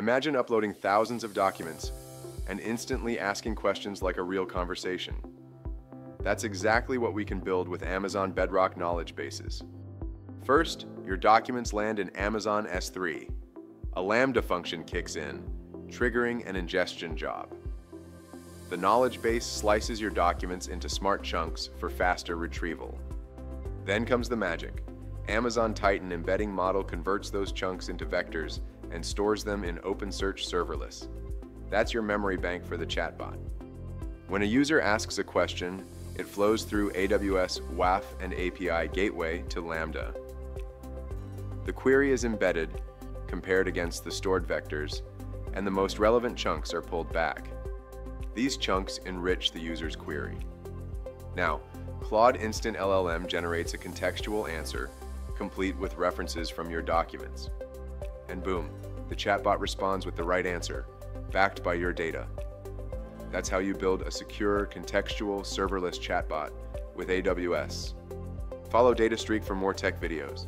Imagine uploading thousands of documents and instantly asking questions like a real conversation. That's exactly what we can build with Amazon Bedrock Knowledge Bases. First, your documents land in Amazon S3. A Lambda function kicks in, triggering an ingestion job. The knowledge base slices your documents into smart chunks for faster retrieval. Then comes the magic. Amazon Titan Embedding Model converts those chunks into vectors and stores them in OpenSearch Serverless. That's your memory bank for the chatbot. When a user asks a question, it flows through AWS WAF and API Gateway to Lambda. The query is embedded, compared against the stored vectors, and the most relevant chunks are pulled back. These chunks enrich the user's query. Now, Claude Instant LLM generates a contextual answer, complete with references from your documents. And boom, the chatbot responds with the right answer, backed by your data. That's how you build a secure, contextual, serverless chatbot with AWS. Follow DataStreak for more tech videos.